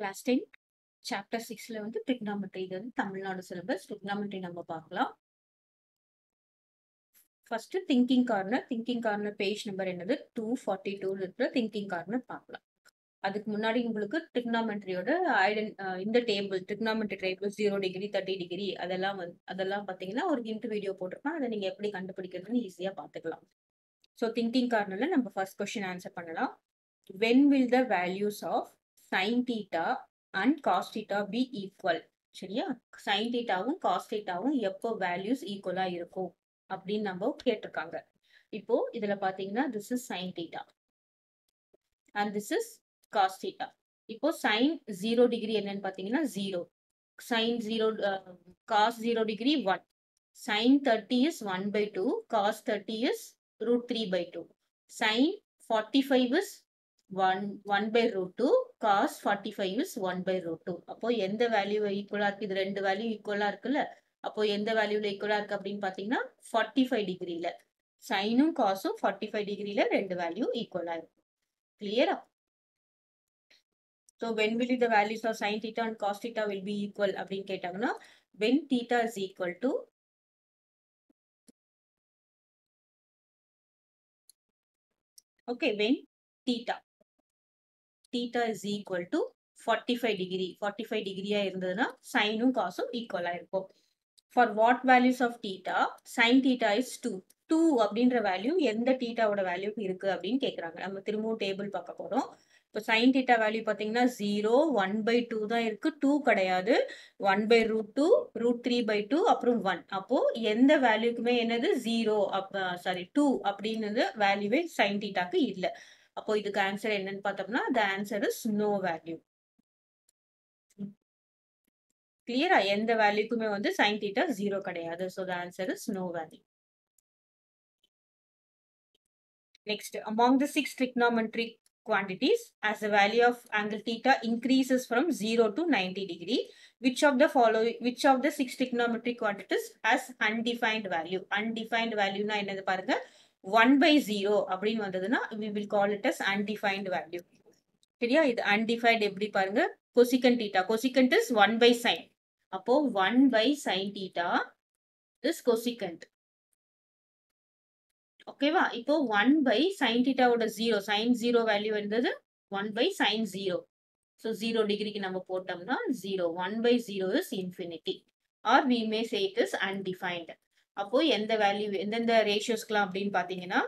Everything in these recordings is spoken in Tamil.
Class 10, Chapter 6 level trigonometry. Tamil Nadu syllabus trigonometry number paakalam. First thinking corner page number 242 irukra thinking corner paakalam. Adukku munnadi ungalku trigonometry oda in the table trigonometry table 0 degree 30 degree adella pathina or hint video potrukka adha neenga eppadi kandupidikradhunu easy ah paathukalam. So thinking corner la namba first question answer pannalam. When will the values of sin theta and cos theta be equal? Seriya sin theta avum cos theta avum eppo values equal ah irukum appdi namba ketirukanga. Ipo idhula pathina this is sin theta and this is cos theta. இப்போ sin 0 degree என்னன்னு பாத்தீங்கன்னா 0. Sin 0 cos 0 degree 1. Sin 30 is 1/2. Cos 30 is √3/2. Sin 45 is 1/2. Cos 45 is 1/2. அப்போ எந்த வேல்யூ ஈக்குவலா இருக்கு? இது ரெண்டு வேல்யூ ஈக்குவலா இருக்குல்ல? அப்போ எந்த வேல்யூல ஈக்குவலா இருக்கு அப்படினு பாத்தீங்கன்னா 45 டிகிரில sinம் cosம் 45 டிகிரில ரெண்டு வேல்யூ ஈக்குவலா இருக்கு. கிளியரா? So when will the values of sin theta and cos theta will be equal? அப்படினு கேட்டாங்கன்னா when theta is equal to 45 degree. 45 degree ஆ இருந்ததுனா sinம் cosம் equal ஆ இருக்கும். For what values of theta? Sin theta is 2. 2 அப்படின்ற வேல்யூ எந்த theta ஓட வேல்யூ இருக்கு அப்படினு கேக்குறாங்க. நம்ம திரும்பவும் டேபிள் பார்க்க போறோம். So sin theta value pathina 0 1/2 தான் இருக்கு, 2 கிடையாது, 1/√2 √3/2 அப்புறம் 1. அப்போ எந்த வேல்யூக்குமே என்னது 0 sorry 2 அப்படினது வேல்யூவே sin theta க்கு இல்ல. அப்போ இதுக்கு ஆன்சர் என்னன்னு பார்த்தோம்னா the answer is no value. கிளியரா? எந்த வேல்யூக்குமே sin theta 0 கிடையாது. So the answer is no value. Next, among the 6 trigonometry quantities, as the value of angle theta increases from 0 to 90 degree, which of the 6 trigonometry quantities has undefined value? Undefined value na enadhu parunga, 1/0 அப்படினு வந்ததுனா we will call it as undefined value. சரியா? இது undefined எப்படி பாருங்க, cosecant theta, cosecant is 1/sin, அப்போ 1/sin theta is cosecant. Okay va? இப்போ 1/sin theta ஓட 0, sin 0 value என்னது 1/sin 0. So 0 டிகிரிக்கு நம்ம போட்டோம்னா 0. 1/0 is infinity, or we may say it is undefined. அப்போ எந்த வேல்யூ எந்தெந்த ரேஷியோஸ்க்குலாம் அப்படினு பாத்தீங்கன்னா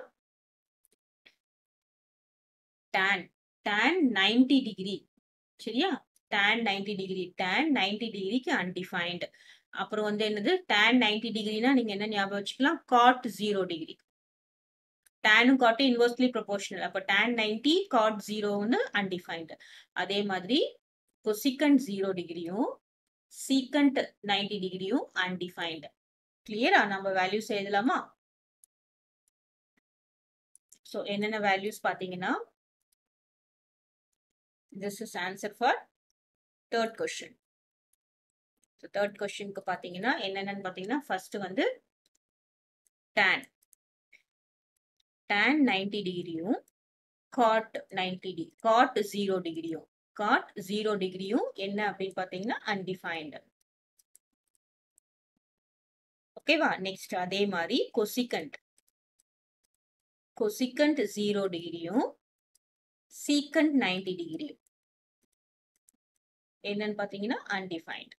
tan 90 டிகிரி. சரியா? tan 90 டிகிரி, tan 90 டிகிரிக்கு undefined. அப்புறம் என்னது tan 90 டிகிரினா நீங்க என்ன ஞாபகம் வச்சுக்கலாம், cot 0 டிகிரி. tan ம் cot inversely proportional. அப்ப tan 90 cot 0 னு undefined. அதே மாதிரி cosecant 0 டிகிரியும் secant 90 டிகிரியும் undefined. கிளியரா? நம்ம வேல்யூஸ் எழுதலாமா? சோ என்னென்ன வேல்யூஸ் பாத்தீங்கன்னா this is answer for third question. So third question க்கு பாத்தீங்கன்னா என்னென்னு பாத்தீங்கன்னா first tan 90 டிகிரியும் cot 0 டிகிரியும் என்ன அப்படினு பாத்தீங்கன்னா undefined. ஓகேவா? நெக்ஸ்ட் அதே மாதிரி cosecant 0 டிகிரியும் secant 90 டிகிரியும் என்னன்னு பாத்தீங்கன்னா undefined.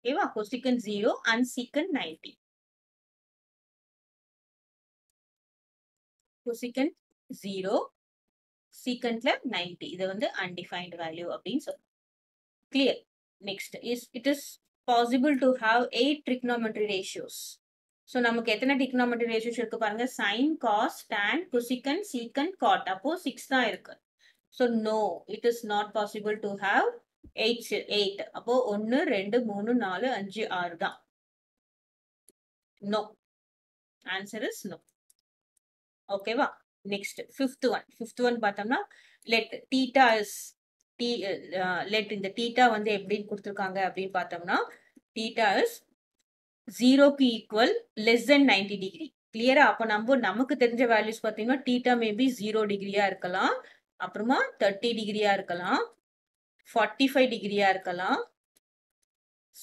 ஓகேவா? cosecant 0 and secant 90. Cosecant 0, secant 90. இது undefined value அப்படின்னு சொல்றோம். Clear? Next, it is possible to have 8 trigonometry ratios. So நமக்கு எத்தனை trigonometry ratios இருக்கு பாருங்க, sin, cos, tan, cosecant, secant, cot. அப்போ 6 தான் இருக்கு. So no, it is not possible to have 8. அப்போ 1 2 3 4 5 6 தான். No. Answer is no. Okay va? Next, fifth one பாத்தோம்னா let இந்த theta எப்படின்னு கொடுத்திருக்காங்க அப்படினு பார்த்தோம்னா theta is 0 க்கு ஈக்குவல் less than 90 டிகிரி. கிளியரா? அப்ப நமக்கு தெரிஞ்ச வேல்யூஸ் பாத்தீங்கன்னா theta may be 0 டிகிரியா இருக்கலாம், அப்புறமா 30 டிகிரியா இருக்கலாம், 45 டிகிரியா இருக்கலாம்,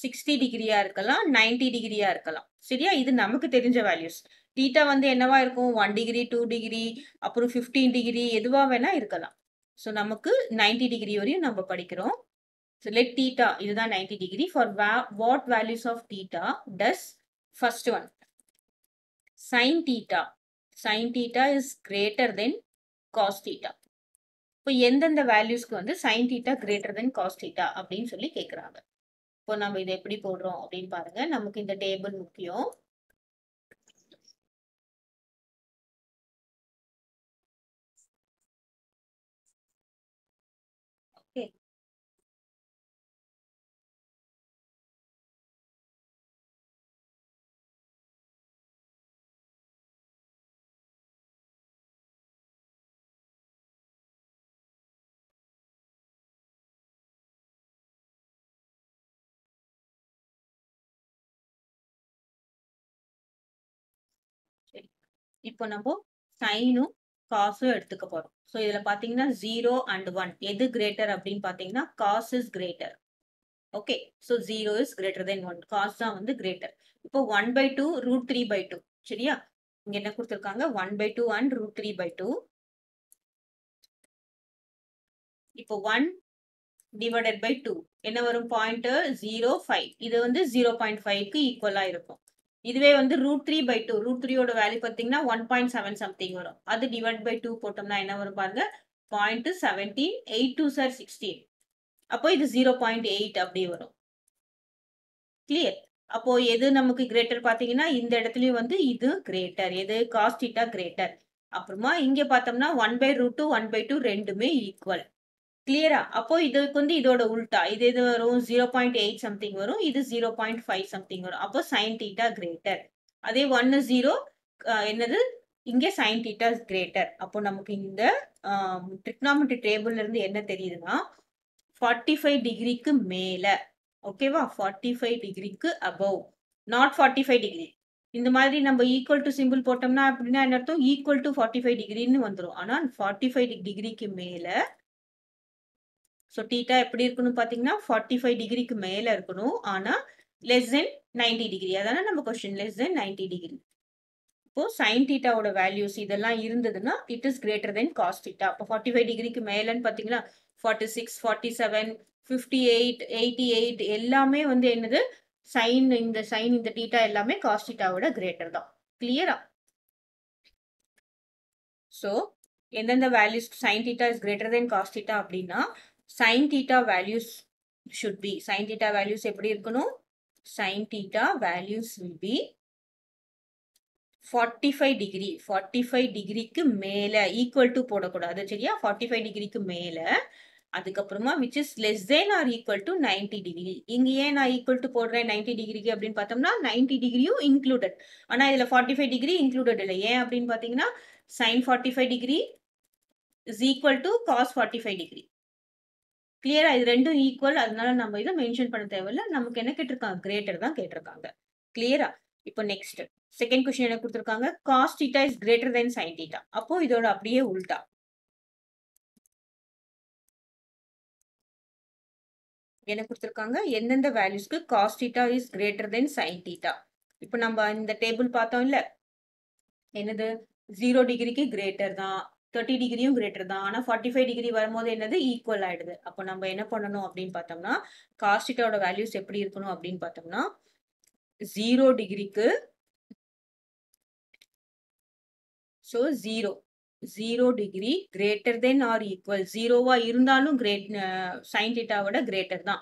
60 டிகிரியா இருக்கலாம், 90 டிகிரியா இருக்கலாம். சரியா? இது நமக்கு தெரிஞ்ச வேல்யூஸ். தீட்டா வந்து என்னவா இருக்கும்? 1 டிகிரி, 2 டிகிரி, அப்புறம் 15 டிகிரி, எதுவா வேணா இருக்கலாம். ஸோ நமக்கு 90 டிகிரி வரையும் நம்ம படிக்கிறோம். So let theta, இதுதான் 90 degree. For what values of theta does first one? Sin theta. Sin theta is greater than cos theta. இப்போ எந்தெந்த வேல்யூஸ்க்கு வந்து sin theta greater than cos theta அப்படின்னு சொல்லி கேட்குறாங்க. இப்போ நம்ம இதை எப்படி போடுறோம் அப்படின்னு பாருங்க. நமக்கு இந்த டேபிள் முக்கியம். இப்போ நம்ம சைனும் காசும் எடுத்துக்க போறோம். ஸோ இதுல பாத்தீங்கன்னா 0 and 1 எது கிரேட்டர் அப்படின்னு பாத்தீங்கன்னா cos is greater. Okay, so 0 is greater than 1, cos தான் வந்து கிரேட்டர். இப்போ 1/2 √3/2. சரியா? இங்க என்ன கொடுத்துருக்காங்க? 1/2 and √3/2. இப்போ 1 divided by 2 என்ன வரும்? பாயிண்ட் 0.5. இது வந்து 0.5க்கு ஈக்குவலா இருக்கும். இதுவே வந்து √3/2, √3யோட வேல்யூ பார்த்தீங்கன்னா 1.7 something வரும். அது divide by 2 போட்டோம்னா என்ன வரும் பாருங்க? 0.17, 8 2s are 16. அப்போ இது 0.8 அப்படி வரும். கிளியர்? அப்போ எது நமக்கு கிரேட்டர் பார்த்தீங்கன்னா இந்த இடத்துலயும் வந்து இது கிரேட்டர். எது? cos theta greater. அப்புறமா இங்க பார்த்தோம்னா 1/√2, 1/2 ரெண்டுமே ஈக்குவல். கிளியரா? அப்போ இதுக்கு வந்து இதோட உல்டா இது எது வரும்? 0.8 something வரும். இது 0.5 something வரும். அப்போ sin theta கிரேட்டர். அதே 1 0 என்னது? இங்க sin theta கிரேட்டர். அப்போ நமக்கு இந்த ட்ரிக்னாமெட்ரி டேபிள்ல இருந்து என்ன தெரியுதுன்னா 45 டிகிரிக்கு மேல, ஓகேவா, 45 டிகிரிக்கு அபவ், நாட் 45 டிகிரி. இந்த மாதிரி நம்ம ஈக்குவல் டு சிம்பிள் போட்டோம்னா அப்படின்னா என்ன அர்த்தம்? ஈக்குவல் டு 45 டிகிரின்னு வந்துடும். ஆனால் 45 டிகிரிக்கு மேல. ஸோ தீட்டா எப்படி இருக்கணும் பார்த்தீங்கன்னா 45 டிகிரிக்கு மேலே இருக்கணும். ஆனால் லெஸ் தென் 90 டிகிரி. அதான நம்ம கொஸ்டின், லெஸ் தென் 90 டிகிரி. இப்போது சைன் தீட்டாவோட வேல்யூஸ் இதெல்லாம் இருந்ததுன்னா it is greater then cos theta. அப்போ 45 டிகிரிக்கு மேலேன்னு பார்த்தீங்கன்னா 46, 47, 58, 88 எல்லாமே வந்து என்னது? இந்த தீட்டா எல்லாமே காஸ் தீட்டாவோட கிரேட்டர் தான். கிளியரா? ஸோ எந்தெந்த values sine theta is greater then cos theta அப்படின்னா sin theta values should be, sin theta values எப்படி இருக்கணும்? sin theta values will be 45 degree, 45 டிகிரிக்கு மேல, ஈக்குவல் டு போடக்கூடாது. சரியா? 45 டிகிரிக்கு மேல. அதுக்கப்புறமா which is less than or equal to 90 degree. இங்க ஏன் நான் ஈக்குவல் டு போடுறேன் 90 டிகிரிக்கு அப்படின்னு பார்த்தோம்னா 90 டிகிரியும் இன்க்ளூடட். ஆனா இதுல 45 டிகிரி இன்க்ளூடட் இல்லை. ஏன் அப்படின்னு பாத்தீங்கன்னா sin 45 degree is equal to cos 45 degree. கிளியரா? இது ரெண்டும் ஈக்குவல். அதனால நம்ம இதை மென்ஷன் பண்ண தேவையில்ல. நமக்கு என்ன கேட்டிருக்காங்க? கிரேட்டர் தான் கேட்டிருக்காங்க. கிளியரா? இப்போ நெக்ஸ்ட் செகண்ட் கொஸ்டின் என்ன கொடுத்துருக்காங்க? Cos theta is greater then sine theta. அப்போ இதோட அப்படியே உல்டா. என்ன கொடுத்துருக்காங்க? எந்தெந்த வேல்யூஸ்க்கு cos theta is greater then sine theta. இப்போ நம்ம இந்த டேபிள் பார்த்தோம் இல்ல, என்னது? 0 டிகிரிக்கு கிரேட்டர் தான், 30 டிகிரியும் கிரேட்டர் தான். ஆனால் 45 டிகிரி வரும்போது என்னது? ஈக்குவல் ஆயிடுது. அப்போ நம்ம என்ன பண்ணணும் அப்படின்னு பார்த்தோம்னா காஸ் தீட்டாவோட வேல்யூஸ் எப்படி இருக்கணும் அப்படின்னு பார்த்தோம்னா 0 டிகிரிக்கு, so 0 degree greater then or equal. 0வா இருந்தாலும் சைன் தீட்டாவோட கிரேட்டர் தான்.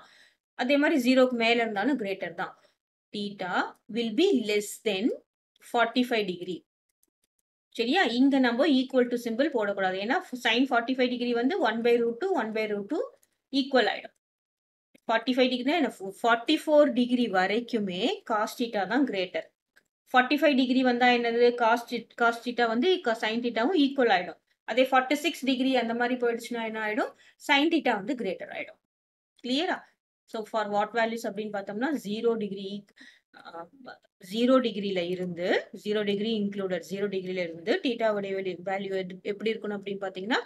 அதே மாதிரி 0க்கு மேல இருந்தாலும் கிரேட்டர் தான். Theta will be less than 45 டிகிரி. சரியா? இங்க நம்ம ஈக்குவல் டு சிம்பிள் போடக்கூடாது. ஏன்னா சைன் 45 டிகிரி வந்து 1/√2, 1/√2 ஈக்குவல் ஆயிடும். 45 டிகிரினா என்ன? 44 டிகிரி வரைக்குமே காஸ் தீட்டா தான் கிரேட்டர். 45 டிகிரி வந்தா என்னது? காஸ் தீட்டா வந்து சைன் தீட்டாவும் ஈக்குவல் ஆயிடும். அதே 46 டிகிரி அந்த மாதிரி போயிடுச்சுன்னா என்ன ஆயிடும்? சைன் தீட்டா வந்து கிரேட்டர் ஆயிடும். கிளியரா? ஸோ ஃபார் வாட் வேல்யூஸ் அப்படின்னு பார்த்தோம்னா 0 degree 0 degree included 0 degree la irundhu theta value eppadi irukonu appdi pathina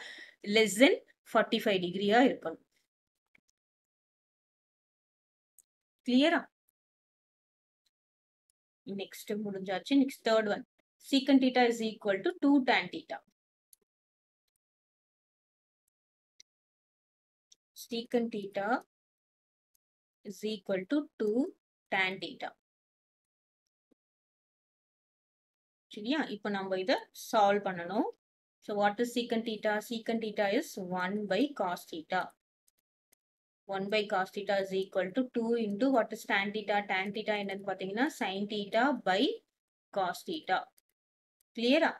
less than 45 degree ah irukonu. Clear ah? Next mudinjachu. Next third one, secant theta is equal to 2 tan theta. Secant theta is equal to 2 tan theta. சரியா? இப்போ நம்ம இத சால்வ் பண்ணனும். So what is secant theta? Secant theta is 1 by cos theta. 1 by cos theta is equal to 2 into what is tan theta? Tan theta என்னன்னு பாத்தீங்கன்னா sin theta by cos theta. கிளியரா?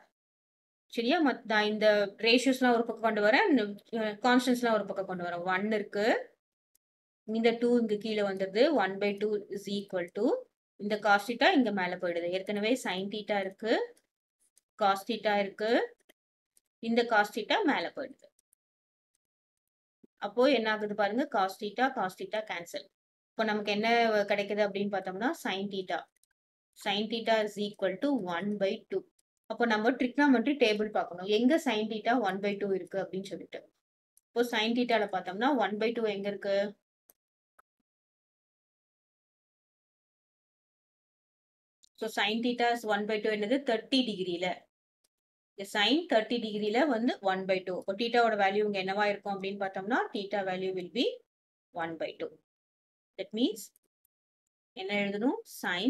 சரியா? நான் இந்த ரேஷியோஸ்லாம் ஒரு பக்கம் கொண்டு வரேன், கான்ஸ்டன்ட்ஸ்லாம் ஒரு பக்கம் கொண்டு வரேன். 1 இருக்கு, இந்த 2 இங்க கீழே வந்திருது. 1 by 2 is equal to இந்த cos theta இங்க மேல போயிடுது. ஏற்கனவே sin theta இருக்கு, cos theta இருக்கு, இந்த cos theta மேல போயிடுது. அப்போ என்ன ஆகுது பாருங்க, cos theta cancel. இப்போ நமக்கு என்ன கிடைக்குது அப்படின்னு பார்த்தோம்னா sin theta. Sin theta is equal to 1 by 2. அப்போ நம்ம trigonometry table பார்க்கணும், எங்க sin theta 1 by 2 இருக்கு அப்படின்னு சொல்லிட்டு. இப்போ sin thetaல பார்த்தோம்னா 1 by 2 எங்க இருக்கு? So sin theta is 1 by 2 என்னது 30 degree ல. Sin 30 degree ல வந்து 1 by 2. அப்போ theta ஓட வேல்யூ இங்க என்னவா இருக்கும் அப்படினு பார்த்தோம்னா theta value will be 1 by 2. That means என்ன எழுதணும்? sin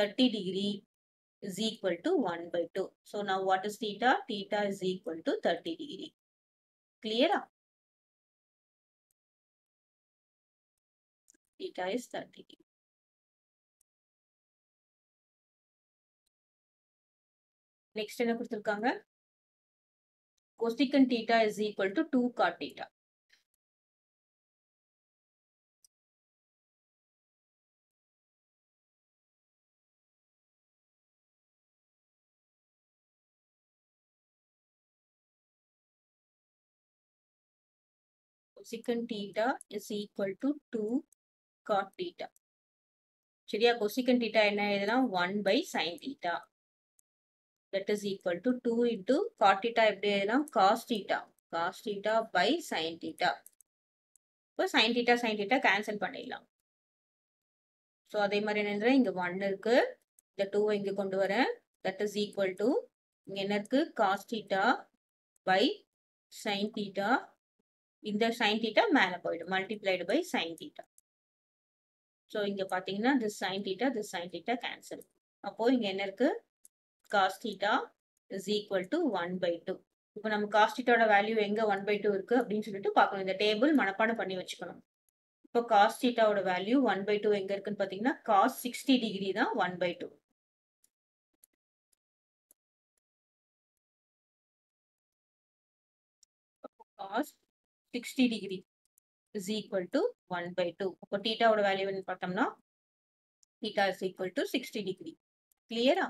30 degree is equal to 1 by 2. So now what is theta? Theta is equal to 30 degree. Clear? Theta is 30 degree. Next என்ன கொடுத்திருக்காங்க? cosecant theta is equal to 2 cot theta. Cosecant theta is equal to 2 cot theta. சரியா? cosecant theta என்ன எழுதலாம்? 1 by sin theta. That is equal to 2 into cot theta எப்படி எழுதலாம்? cos theta. Cos theta by sin theta. இப்போ sin theta cancel பண்ணிடலாம். ஸோ அதே மாதிரி என்ன எழுதுறேன், இங்கே 1 இருக்கு, இந்த 2 இங்கே கொண்டு வரேன். தட் இஸ் ஈக்குவல் டு இங்கே என்ன இருக்கு? cos theta by sin theta. இந்த sin theta மேலே போயிடும், multiplied by sin theta. So இங்கே பார்த்தீங்கன்னா this sin theta cancel. அப்போ இங்கே என்ன இருக்கு? cos theta is equal to 1 by 2. இப்போ நம்ம cos theta ஓட வேல்யூ எங்க 1 by 2 இருக்கு அப்படின்னு சொல்லிட்டு பார்க்கணும். இந்த டேபிள் மனப்பாடம் பண்ணி வச்சுக்கணும். இப்போ cos theta ஓட வேல்யூ 1 by 2 எங்க இருக்குன்னு பாத்தீங்கன்னா cos 60 டிகிரி தான் 1 by 2. cos 60 degree is equal to 1 by 2. இப்போ theta ஓட வேல்யூ என்ன பார்த்தோம்னா theta is equal to 60 degree. கிளியரா?